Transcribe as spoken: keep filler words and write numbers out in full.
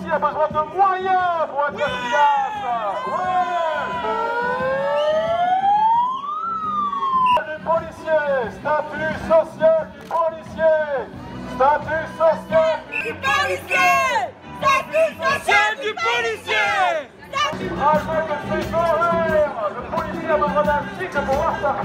ici a besoin de moyens pour être efficace. Ouais. Les policiers, statut social du policier, statut social du policier, statut social du policier. Avec ses horaires, le policier a besoin d'un cycle pour voir sa